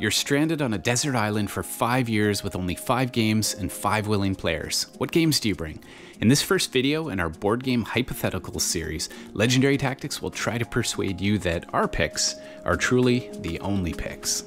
You're stranded on a desert island for 5 years with only 5 games and 5 willing players. What games do you bring? In this first video in our board game hypotheticals series, Legendary Tactics will try to persuade you that our picks are truly the only picks.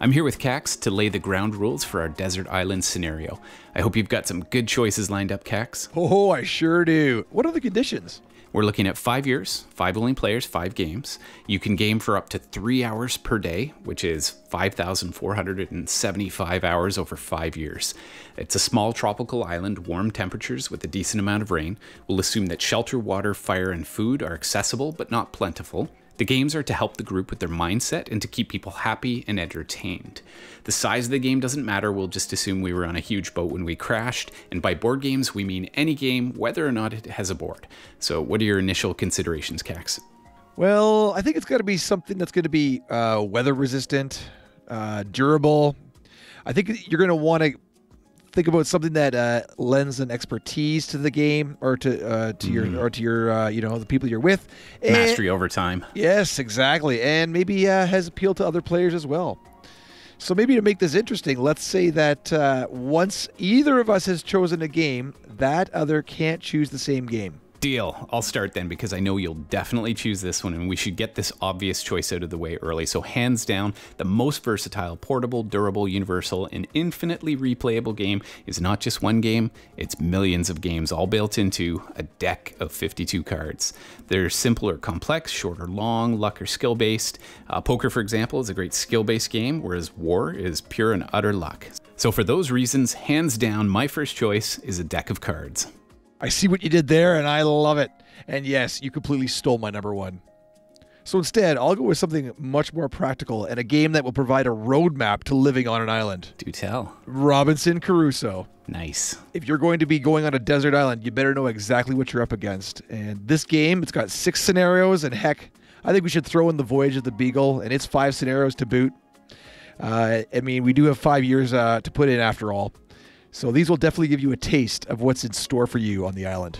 I'm here with Cax to lay the ground rules for our desert island scenario. I hope you've got some good choices lined up, Cax. Oh, I sure do. What are the conditions? We're looking at 5 years, 5 willing players, 5 games. You can game for up to 3 hours per day, which is 5,475 hours over 5 years. It's a small tropical island, warm temperatures with a decent amount of rain. We'll assume that shelter, water, fire, and food are accessible, but not plentiful. The games are to help the group with their mindset and to keep people happy and entertained. The size of the game doesn't matter, we'll just assume we were on a huge boat when we crashed, and by board games we mean any game, whether or not it has a board. So what are your initial considerations, Cax? Well, I think it's got to be something that's going to be weather resistant, durable. I think you're going to want to think about something that lends an expertise to the game, or to your, or to your, you know, the people you're with. Mastery over time. Yes, exactly, and maybe has appeal to other players as well. So maybe to make this interesting, let's say that once either of us has chosen a game, that other can't choose the same game. Deal. I'll start then because I know you'll definitely choose this one, and we should get this obvious choice out of the way early. So hands down, the most versatile, portable, durable, universal, and infinitely replayable game is not just one game, it's millions of games all built into a deck of 52 cards. They're simple or complex, short or long, luck or skill-based. Poker, for example, is a great skill-based game, whereas war is pure and utter luck. So for those reasons, hands down, my first choice is a deck of cards. I see what you did there, and I love it. And yes, you completely stole my number one. So instead, I'll go with something much more practical and a game that will provide a roadmap to living on an island. Do tell. Robinson Crusoe. Nice. If you're going to be going on a desert island, you better know exactly what you're up against. And this game, it's got 6 scenarios, and heck, I think we should throw in The Voyage of the Beagle, and it's 5 scenarios to boot. I mean, we do have 5 years to put in after all. So these will definitely give you a taste of what's in store for you on the island.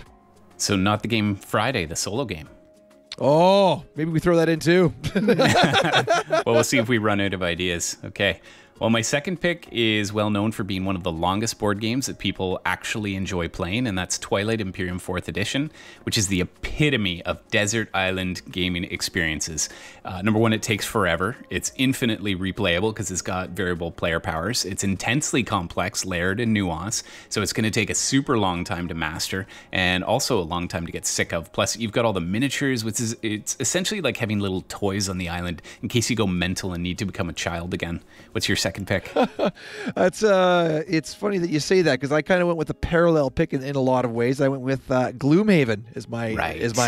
So not the game Friday, the solo game. Oh, maybe we throw that in too. Well, we'll see if we run out of ideas. Okay. Well, my second pick is well known for being one of the longest board games that people actually enjoy playing, and that's Twilight Imperium 4th Edition, which is the epitome of desert island gaming experiences. Number 1, it takes forever. It's infinitely replayable because it's got variable player powers. It's intensely complex, layered, and nuanced, so it's going to take a super long time to master and also a long time to get sick of. Plus, you've got all the miniatures, which is it's essentially like having little toys on the island in case you go mental and need to become a child again. What's your second pick? It's funny that you say that because I kind of went with a parallel pick in a lot of ways. I went with Gloomhaven as my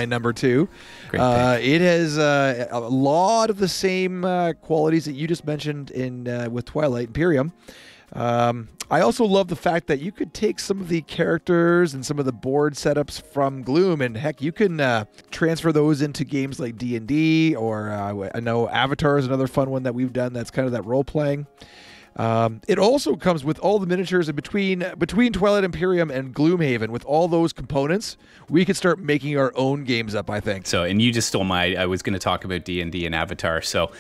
number 2. Great pick. It has a lot of the same qualities that you just mentioned in with Twilight Imperium. I also love the fact that you could take some of the characters and some of the board setups from Gloom, and heck, you can transfer those into games like D&D, or I know Avatar is another fun one that we've done that's kind of that role-playing. It also comes with all the miniatures in between Twilight Imperium and Gloomhaven. With all those components, we could start making our own games up, I think. So, and you just stole my, I was going to talk about D&D and Avatar, so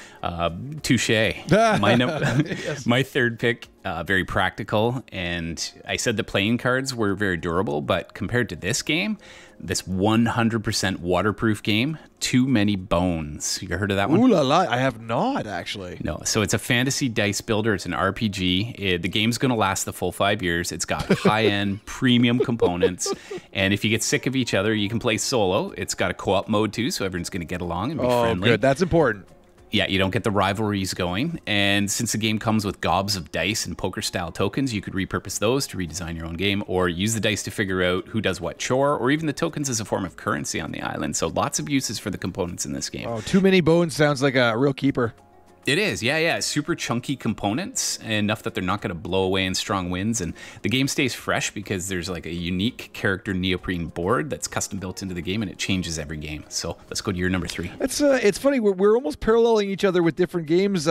touche. My third pick, very practical, and I said the playing cards were very durable, but compared to this game, this 100% waterproof game, Too Many Bones. You heard of that one? Ooh la la, I have not, actually. No, so it's a fantasy dice builder. It's an RPG. The game's going to last the full 5 years. It's got high-end premium components, and if you get sick of each other, you can play solo. It's got a co-op mode, too, so everyone's going to get along and be friendly. Oh, good. That's important. Yeah, you don't get the rivalries going, and since the game comes with gobs of dice and poker-style tokens, you could repurpose those to redesign your own game, or use the dice to figure out who does what chore, or even the tokens as a form of currency on the island. So lots of uses for the components in this game. Oh, Too Many Bones sounds like a real keeper. It is, yeah, yeah. Super chunky components, enough that they're not going to blow away in strong winds. And the game stays fresh because there's like a unique character neoprene board that's custom built into the game, and it changes every game. So let's go to your number 3. It's funny. We're almost paralleling each other with different games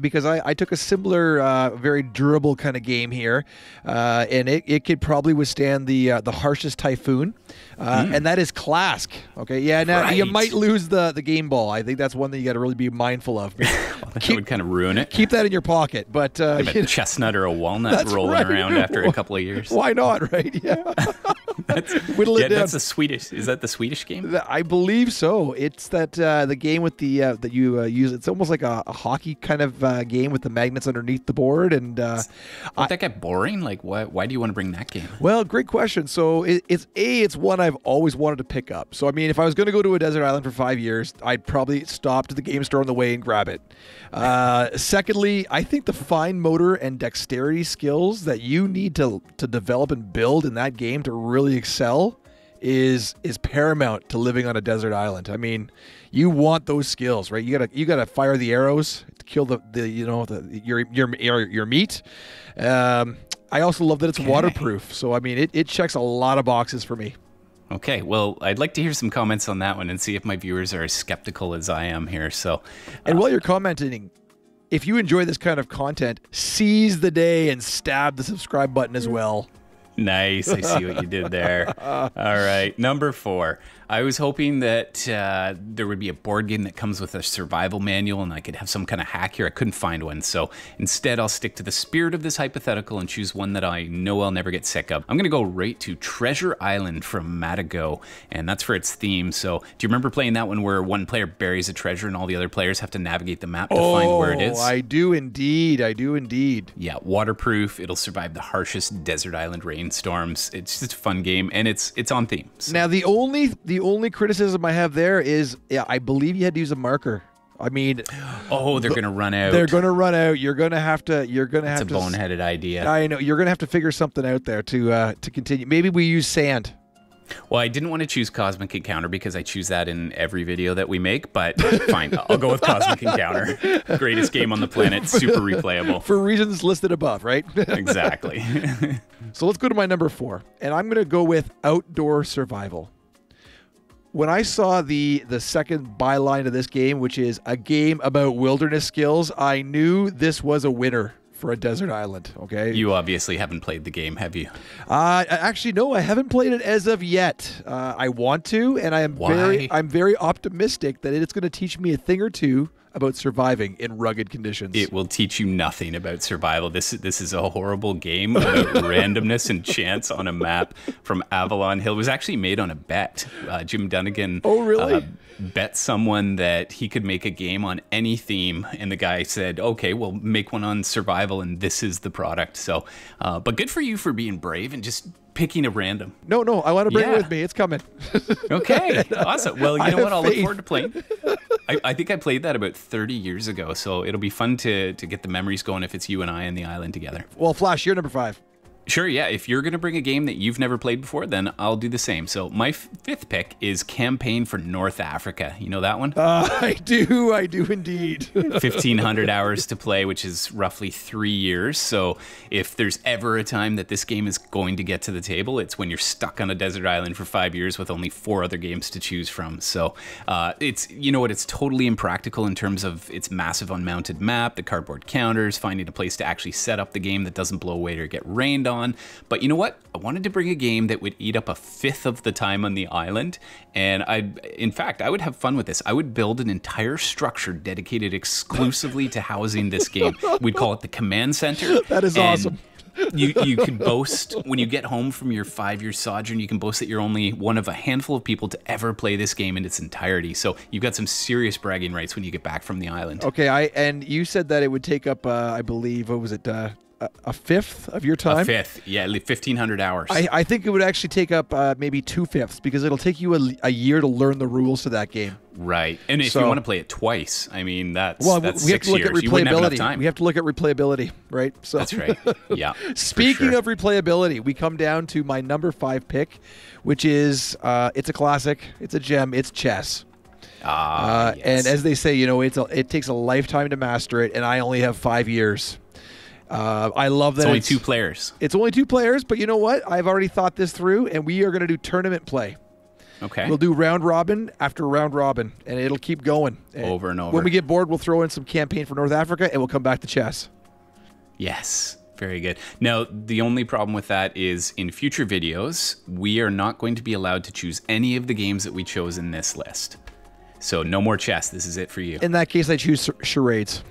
because I took a similar, very durable kind of game here, and it could probably withstand the harshest typhoon, and that is Klask. Okay, yeah. Now you might lose the game ball. I think that's one that you got to really be mindful of. That would kind of ruin it. Keep that in your pocket. But a chestnut or a walnut rolling around after a couple of years. Why not, right? Yeah. Whittle it down. That's the Swedish. Is that the Swedish game? I believe so. It's that the game with the that you use. It's almost like a hockey kind of game with the magnets underneath the board. And Isn't that get boring? Like, why do you want to bring that game? Well, great question. So it's one I've always wanted to pick up. So I mean, if I was going to go to a desert island for 5 years, I'd probably stop to the game store on the way and grab it. Secondly, I think the fine motor and dexterity skills that you need to develop and build in that game to really excel is paramount to living on a desert island. I mean, you want those skills, right? You gotta fire the arrows to kill your meat. I also love that it's waterproof. So I mean, it checks a lot of boxes for me. Okay, well, I'd like to hear some comments on that one and see if my viewers are as skeptical as I am here. So, and while you're commenting, if you enjoy this kind of content, seize the day and stab the subscribe button as well. Nice, I see what you did there. All right, number 4. I was hoping that there would be a board game that comes with a survival manual and I could have some kind of hack here. I couldn't find one, so instead I'll stick to the spirit of this hypothetical and choose one that I know I'll never get sick of. I'm going to go right to Treasure Island from Matago, and that's for its theme. So do you remember playing that one where one player buries a treasure and all the other players have to navigate the map to find where it is? Oh, I do indeed. I do indeed. Yeah, waterproof. It'll survive the harshest desert island rainstorms. It's just a fun game, and it's on theme. So. Now, the only criticism I have there is, yeah, I believe you had to use a marker. I mean, they're going to run out. They're going to run out. You're going to have to. It's a boneheaded idea. I know. You're going to have to figure something out there to continue. Maybe we use sand. Well, I didn't want to choose Cosmic Encounter because I choose that in every video that we make, but fine, I'll go with Cosmic Encounter. Greatest game on the planet, super replayable. For reasons listed above, right? Exactly. So let's go to my number 4, and I'm going to go with Outdoor Survival. When I saw the second byline of this game, which is a game about wilderness skills, I knew this was a winner for a desert island. Okay. You obviously haven't played the game, have you? Actually, no, I haven't played it as of yet. I want to, and I'm very optimistic that it's going to teach me a thing or two about surviving in rugged conditions. It will teach you nothing about survival. This is a horrible game about randomness and chance on a map from Avalon Hill. It was actually made on a bet. Jim Dunnigan bet someone that he could make a game on any theme, and the guy said, okay, well, make one on survival, and this is the product. So, but good for you for being brave and just picking a random. No, I want to bring it with me. It's coming. Okay, awesome. Well, you know what? I'll look forward to playing. I think I played that about 30 years ago, so it'll be fun to get the memories going if it's you and I on the island together. Well, Flash, you're number 5. Sure, yeah. If you're going to bring a game that you've never played before, then I'll do the same. So my 5th pick is Campaign for North Africa. You know that one? I do indeed. 1,500 hours to play, which is roughly 3 years. So if there's ever a time that this game is going to get to the table, it's when you're stuck on a desert island for 5 years with only 4 other games to choose from. So it's totally impractical in terms of its massive unmounted map, the cardboard counters, finding a place to actually set up the game that doesn't blow away or get rained on. But you know what? I wanted to bring a game that would eat up 1/5 of the time on the island, and in fact I would have fun with this. I would build an entire structure dedicated exclusively to housing this game. We'd call it the command center. That is awesome. You can boast when you get home from your 5-year sojourn. You can boast that you're only one of a handful of people to ever play this game in its entirety. So you've got some serious bragging rights when you get back from the island. Okay, and you said that it would take up, I believe, what was it? A 5th of your time? A 5th, yeah, 1,500 hours. I think it would actually take up maybe 2/5 because it'll take you a year to learn the rules to that game. Right, and if you want to play it twice, I mean, that's 6 years. Well, we have to look at replayability. We have to look at replayability, right? So. That's right, yeah. Speaking of replayability, we come down to my number 5 pick, which is, it's a classic, it's a gem, it's chess. Yes. And as they say, you know, it takes a lifetime to master it, and I only have 5 years. I love that. It's only 2 players. It's only 2 players, but you know what? I've already thought this through, and we are going to do tournament play. Okay. We'll do round robin after round robin, and it'll keep going. Over and over. When we get bored, we'll throw in some Campaign for North Africa, and we'll come back to chess. Yes. Very good. Now, the only problem with that is in future videos, we are not going to be allowed to choose any of the games that we chose in this list. So no more chess. This is it for you. In that case, I choose charades.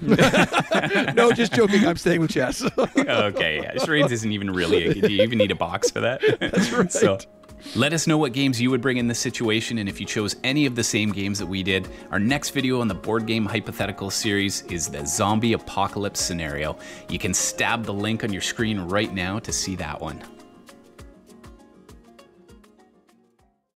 No, just joking. I'm staying with chess. Okay, yeah. Charades isn't even really. Do you even need a box for that? That's right. So, let us know what games you would bring in this situation and if you chose any of the same games that we did. Our next video on the Board Game Hypothetical series is the Zombie Apocalypse Scenario. You can stab the link on your screen right now to see that one.